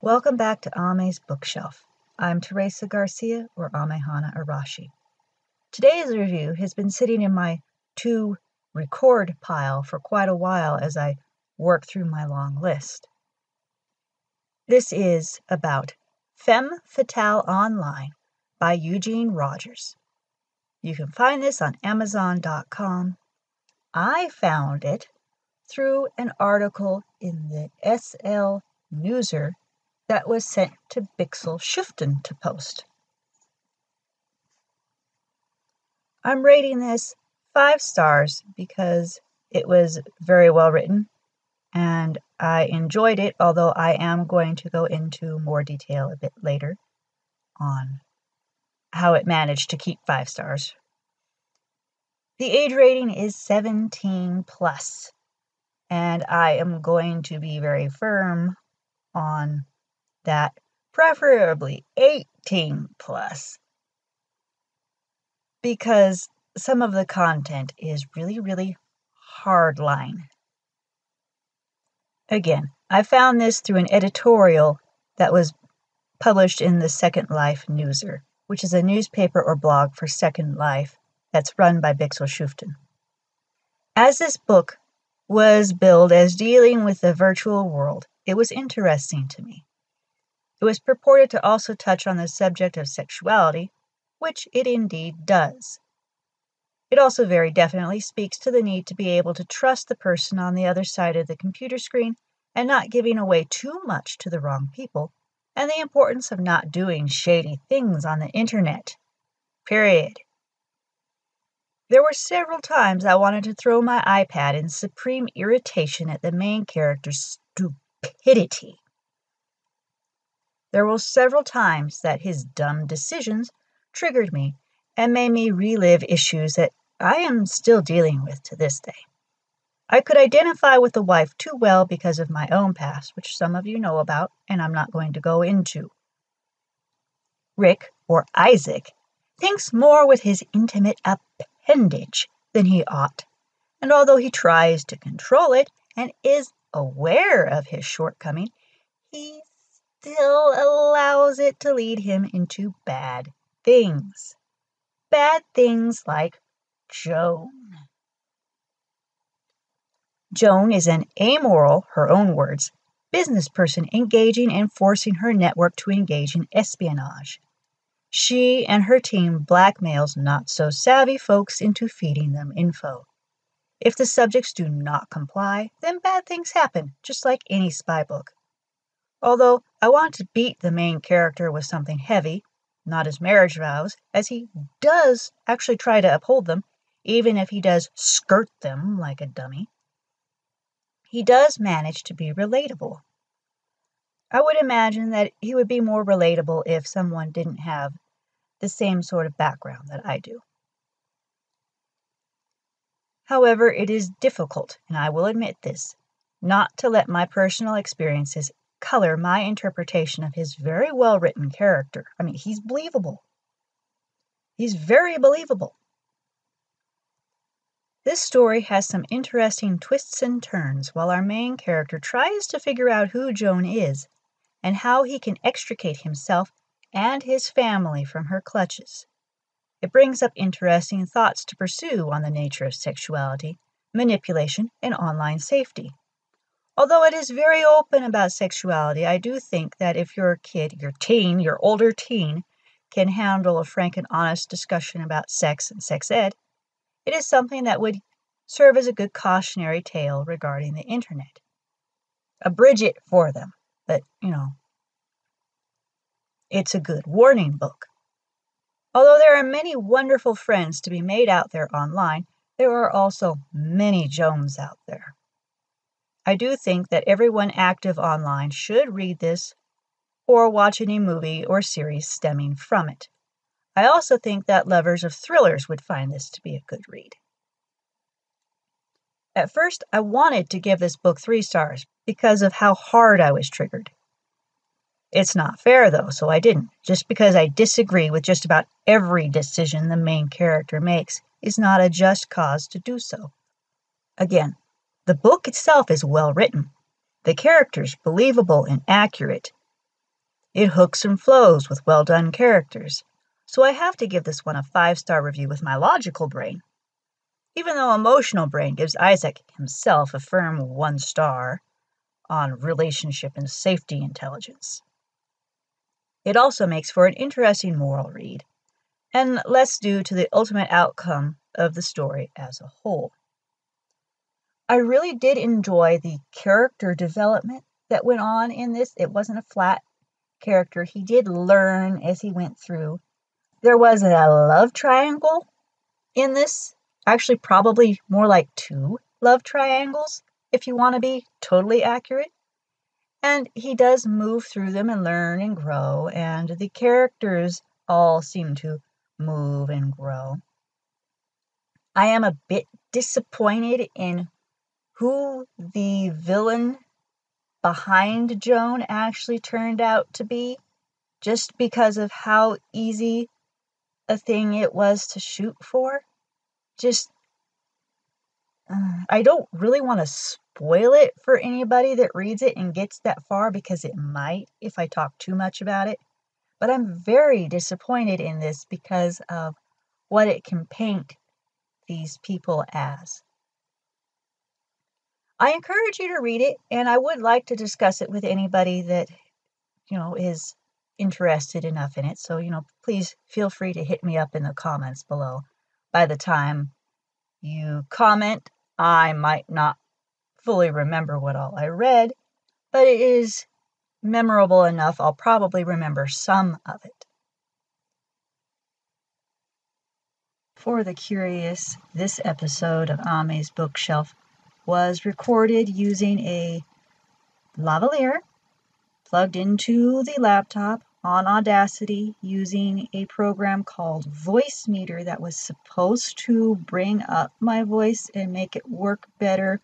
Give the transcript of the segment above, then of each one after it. Welcome back to Ame's Bookshelf. I'm Teresa Garcia, or Amehana Arashi. Today's review has been sitting in my to-record pile for quite a while as I work through my long list. This is about Femme Fatale Online by Eugene Rodgers. You can find this on Amazon.com. I found it through an article in the SL Newser that was sent to Bixyl Shuftan to post. I'm rating this 5 stars because it was very well written and I enjoyed it, although I am going to go into more detail a bit later on how it managed to keep 5 stars. The age rating is 17 plus, and I am going to be very firm on that, preferably 18 plus, because some of the content is really, really hardline. Again, I found this through an editorial that was published in the Second Life Newser, which is a newspaper or blog for Second Life that's run by Bixyl Shuftan. As this book was billed as dealing with the virtual world, it was interesting to me. It was purported to also touch on the subject of sexuality, which it indeed does. It also very definitely speaks to the need to be able to trust the person on the other side of the computer screen and not giving away too much to the wrong people, and the importance of not doing shady things on the internet. Period. There were several times I wanted to throw my iPad in supreme irritation at the main character's stupidity. There were several times that his dumb decisions triggered me and made me relive issues that I am still dealing with to this day. I could identify with the wife too well because of my own past, which some of you know about and I'm not going to go into. Rick, or Isaac, thinks more with his intimate appendage than he ought, and although he tries to control it and is aware of his shortcoming, he still allows it to lead him into bad things. Bad things like Joan. Joan is an amoral, her own words, business person engaging and forcing her network to engage in espionage. She and her team blackmails not-so-savvy folks into feeding them info. If the subjects do not comply, then bad things happen, just like any spy book. Although I want to beat the main character with something heavy, not his marriage vows, as he does actually try to uphold them, even if he does skirt them like a dummy, he does manage to be relatable. I would imagine that he would be more relatable if someone didn't have the same sort of background that I do. However, it is difficult, and I will admit this, not to let my personal experiences color my interpretation of his very well-written character. I mean, he's believable. He's very believable. This story has some interesting twists and turns while our main character tries to figure out who Joan is and how he can extricate himself and his family from her clutches. It brings up interesting thoughts to pursue on the nature of sexuality, manipulation, and online safety. Although it is very open about sexuality, I do think that if your kid, your older teen, can handle a frank and honest discussion about sex and sex ed, it is something that would serve as a good cautionary tale regarding the internet. Abridge it for them, but, it's a good warning book. Although there are many wonderful friends to be made out there online, there are also many Jones out there. I do think that everyone active online should read this or watch any movie or series stemming from it. I also think that lovers of thrillers would find this to be a good read. At first, I wanted to give this book 3 stars because of how hard I was triggered. It's not fair, though, so I didn't. Just because I disagree with just about every decision the main character makes is not a just cause to do so. Again, the book itself is well written. The characters believable and accurate. It hooks and flows with well-done characters. So I have to give this one a 5-star review with my logical brain. Even though emotional brain gives Isaac himself a firm 1 star on relationship and safety intelligence. It also makes for an interesting moral read, and less due to the ultimate outcome of the story as a whole. I really did enjoy the character development that went on in this. It wasn't a flat character. He did learn as he went through. There was a love triangle in this. Actually, probably more like 2 love triangles, if you want to be totally accurate. And he does move through them and learn and grow. And the characters all seem to move and grow. I am a bit disappointed in who the villain behind Joan actually turned out to be, just because of how easy a thing it was to shoot for. I don't really want to spoil it for anybody that reads it and gets that far, because it might if I talk too much about it. But I'm very disappointed in this because of what it can paint these people as. I encourage you to read it, and I would like to discuss it with anybody that, is interested enough in it. So, please feel free to hit me up in the comments below. By the time you comment, I might not fully remember what all I read, but it is memorable enough. I'll probably remember some of it. For the curious, this episode of Ame's Bookshelf was recorded using a lavalier plugged into the laptop on Audacity using a program called VoiceMeeter that was supposed to bring up my voice and make it work better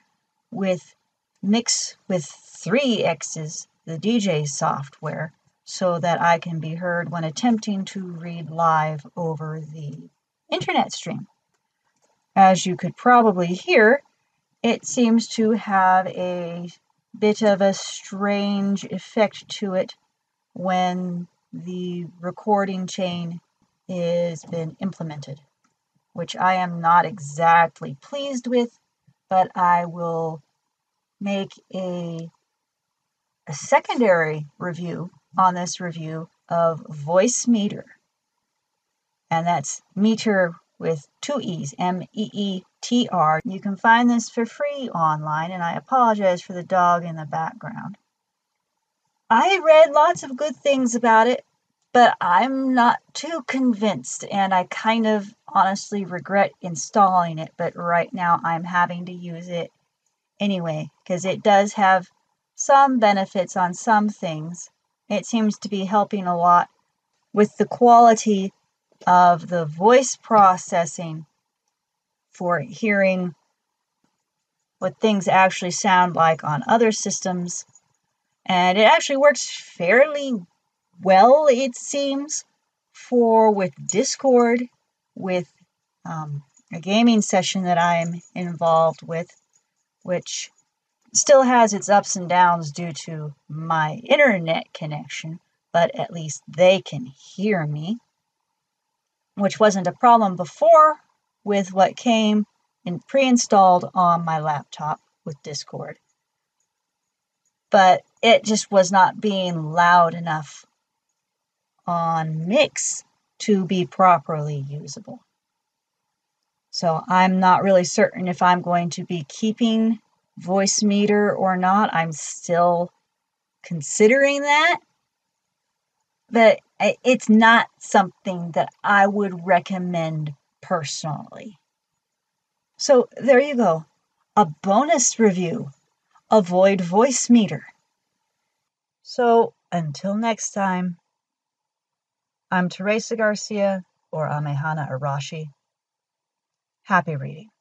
with Mix with 3 X's, the DJ software, so that I can be heard when attempting to read live over the internet stream. As you could probably hear, it seems to have a bit of a strange effect to it when the recording chain has been implemented, which I am not exactly pleased with, but I will make a secondary review on this review of VoiceMeeter. And that's meter with 2 E's, M-E-E-T-R. You can find this for free online, and I apologize for the dog in the background. I read lots of good things about it, but I'm not too convinced, and I kind of honestly regret installing it, but right now I'm having to use it anyway, because it does have some benefits on some things. It seems to be helping a lot with the quality of the voice processing for hearing what things actually sound like on other systems. And it actually works fairly well, it seems, with Discord, with a gaming session that I'm involved with, which still has its ups and downs due to my internet connection, but at least they can hear me, which wasn't a problem before with what came and pre-installed on my laptop with Discord. But it just was not being loud enough on Mix to be properly usable. So I'm not really certain if I'm going to be keeping VoiceMeeter or not. I'm still considering that. But it's not something that I would recommend personally. So there you go. A bonus review. Avoid VoiceMeeter. So, until next time, I'm Teresa Garcia, or Amehana Arashi. Happy reading.